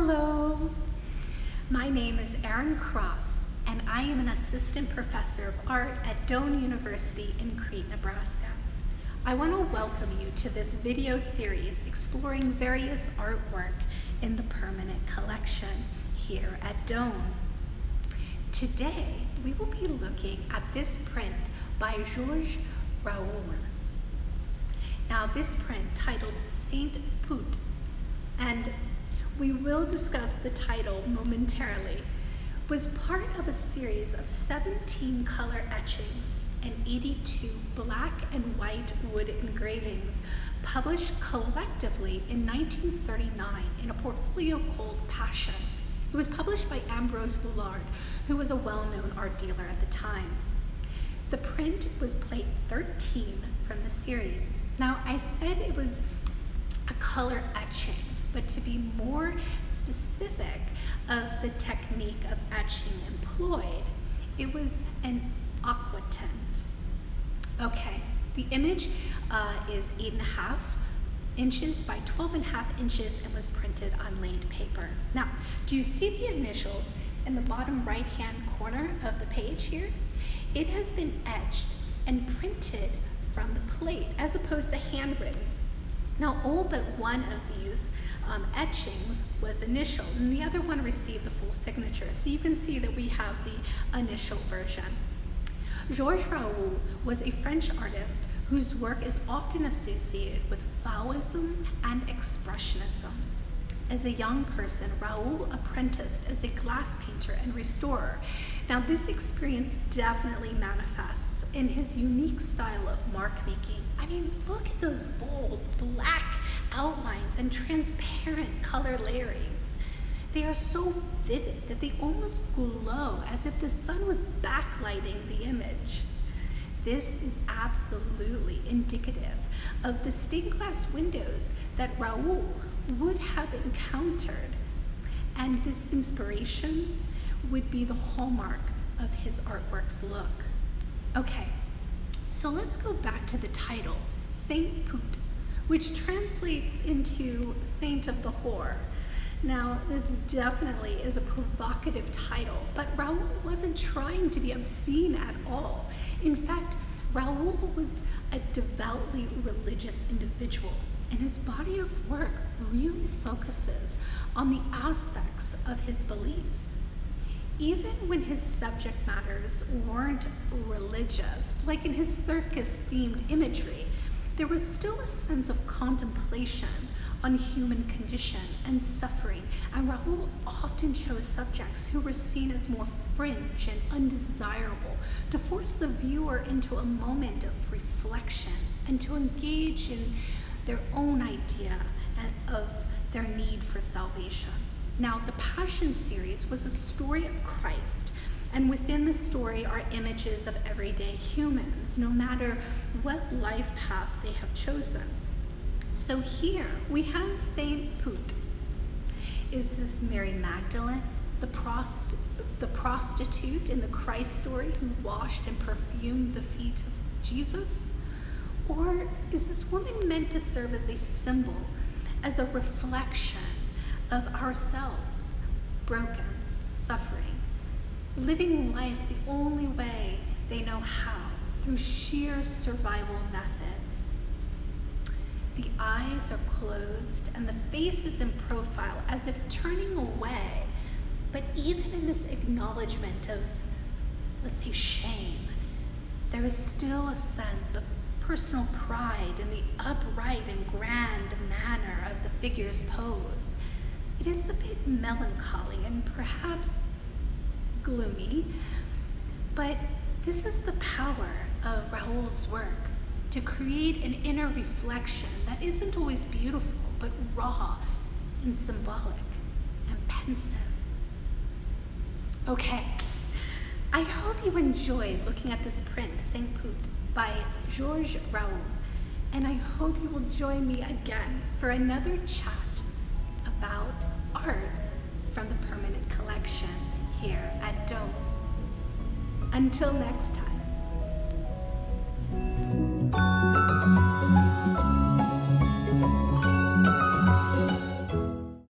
Hello, my name is Erin Cross, and I am an assistant professor of art at Doane University in Crete, Nebraska. I want to welcome you to this video series exploring various artwork in the permanent collection here at Doane. Today, we will be looking at this print by Georges Rouault. Now, this print, titled Sainte Pute, and we will discuss the title momentarily, was part of a series of 17 color etchings and 82 black and white wood engravings published collectively in 1939 in a portfolio called Passion. It was published by Ambrose Goulard, who was a well-known art dealer at the time. The print was plate 13 from the series. Now, I said it was a color etching, but to be more specific of the technique of etching employed, it was an aquatint. Okay, the image is 8.5 inches by 12.5 inches and was printed on laid paper. Now, do you see the initials in the bottom right-hand corner of the page here? It has been etched and printed from the plate as opposed to handwritten. Now, all but one of these etchings was initial, and the other one received the full signature. So you can see that we have the initial version. Georges Rouault was a French artist whose work is often associated with Fauvism and Expressionism. As a young person, Rouault apprenticed as a glass painter and restorer. Now, this experience definitely manifests in his unique style of mark making. I mean, look at those bold black outlines and transparent color layerings. They are so vivid that they almost glow as if the sun was backlighting the image. This is absolutely indicative of the stained glass windows that Rouault would have encountered, and this inspiration would be the hallmark of his artwork's look. Okay, so let's go back to the title, Sainte Pute, which translates into Saint of the Whore. Now, this definitely is a provocative title, but Rouault wasn't trying to be obscene at all. In fact, Rouault was a devoutly religious individual, and his body of work really focuses on the aspects of his beliefs. Even when his subject matters weren't religious, like in his circus-themed imagery, there was still a sense of contemplation on human condition and suffering, and Rouault often chose subjects who were seen as more fringe and undesirable to force the viewer into a moment of reflection and to engage in their own idea of their need for salvation. Now, the Passion series was a story of Christ, and within the story are images of everyday humans, no matter what life path they have chosen. So here we have Sainte Pute. Is this Mary Magdalene, the prostitute in the Christ story who washed and perfumed the feet of Jesus? Or is this woman meant to serve as a symbol, as a reflection of ourselves, broken, suffering, living life the only way they know how, through sheer survival methods? The eyes are closed and the face is in profile as if turning away, but even in this acknowledgement of, let's say, shame, there is still a sense of personal pride in the upright and grand manner of the figure's pose. It is a bit melancholy and perhaps gloomy, but this is the power of Rouault's work, to create an inner reflection that isn't always beautiful, but raw and symbolic and pensive. Okay, I hope you enjoyed looking at this print, Sainte Pute, by Georges Rouault, and I hope you will join me again for another chat about art from the permanent collection here at Doane. Until next time.